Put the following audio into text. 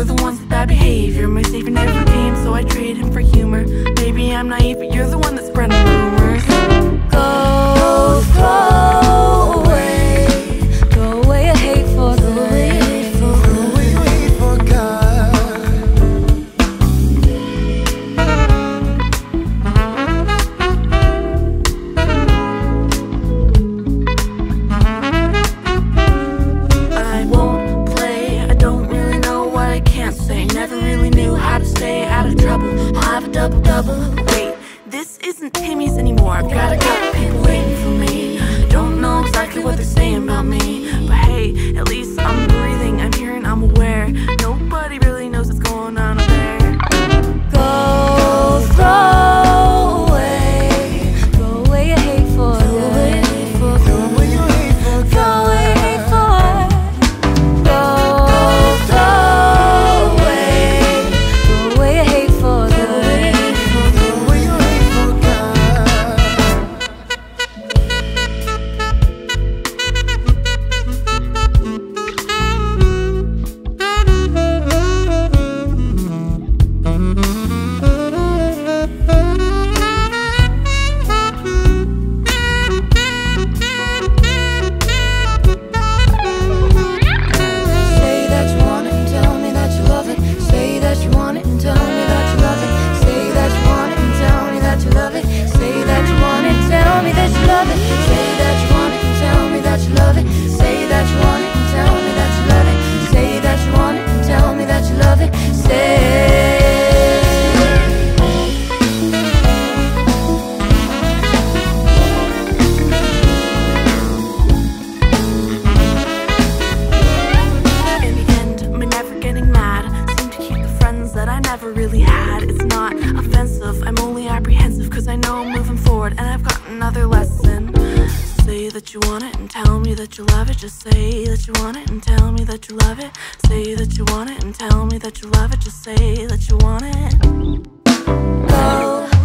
were the ones with bad behavior. My savior never came, so I traded him for humor. Maybe I'm naive, but you're the one that's spreading rumors. Go far away, go away, I hate for the way, go away, wait for God. I won't play, I don't really know what I can't say. Never really knew how to stay out of trouble. I'll have a double-double. Wait, this isn't Timmy's anymore. I've got a couple people waiting for me. Don't know exactly what they're saying about me, but hey, at least I'm breathing, I'm hearing, I'm aware. Nobody really knows what's going on up there. Go throw away, go away, I hate for it, go away, you hate for it, go away, hate for it. Go throw away, go away, I hate for it, go away, you hate for God. Say that you want it and tell me that you love it. Say that you want it and tell me that you love it. Say that you want it and tell me that you love it. Say that you want it and tell me that you love it. Say that you want it and tell me that you love it. Say that you want it and tell me that you love it. Say that you want it and tell me that you love it. In the end, I'm never getting mad. Seem to keep the friends that I never really had. It's not offensive, I'm only apprehensive, cause I know I'm moving forward and I've got another lesson. Say that you want it and tell me that you love it. Just say that you want it and tell me that you love it. Say that you want it and tell me that you love it. Just say that you want it. Go